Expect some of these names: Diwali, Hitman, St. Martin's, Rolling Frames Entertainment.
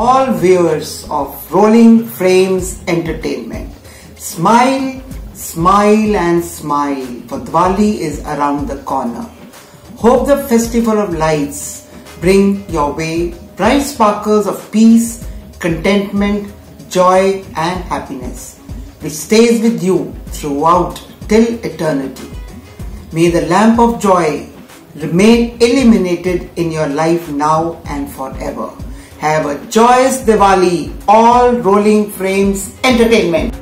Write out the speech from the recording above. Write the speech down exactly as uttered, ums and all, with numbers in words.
all viewers of Rolling Frames Entertainment. Smile, smile and smile, for Diwali is around the corner. Hope the festival of lights bring your way bright sparkles of peace, contentment, joy and happiness, which stays with you throughout till eternity. May the lamp of joy remain illuminated in your life now and forever. Have a joyous Diwali, all Rolling Frames Entertainment.